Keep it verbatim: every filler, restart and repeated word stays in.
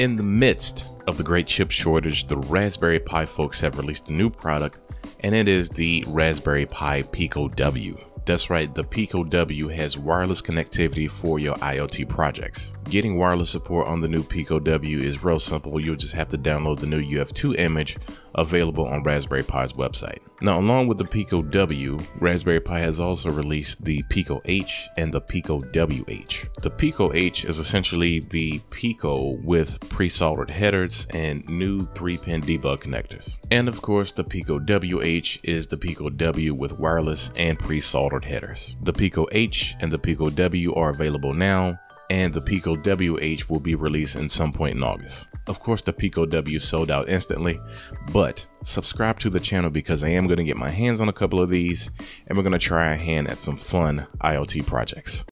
In the midst of the great chip shortage, the Raspberry Pi folks have released a new product, and it is the Raspberry Pi Pico W. That's right, the Pico W has wireless connectivity for your IoT projects. Getting wireless support on the new Pico W is real simple. You'll just have to download the new U F two image available on Raspberry Pi's website. Now, along with the Pico W, Raspberry Pi has also released the Pico H and the Pico W H. The Pico H is essentially the Pico with pre-soldered headers and new three pin debug connectors. And of course, the Pico W H is the Pico W with wireless and pre-soldered headers. The Pico H and the Pico W are available now, and the Pico W H will be released at some point in August. Of course, the Pico W sold out instantly, but subscribe to the channel because I am gonna get my hands on a couple of these, and we're gonna try our hand at some fun IoT projects.